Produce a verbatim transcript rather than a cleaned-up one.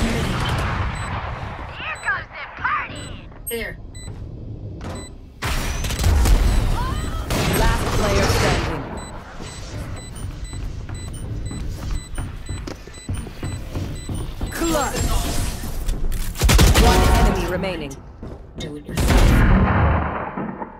Here comes the party! Here. Last player standing. Clutch! One enemy remaining. Do it yourself.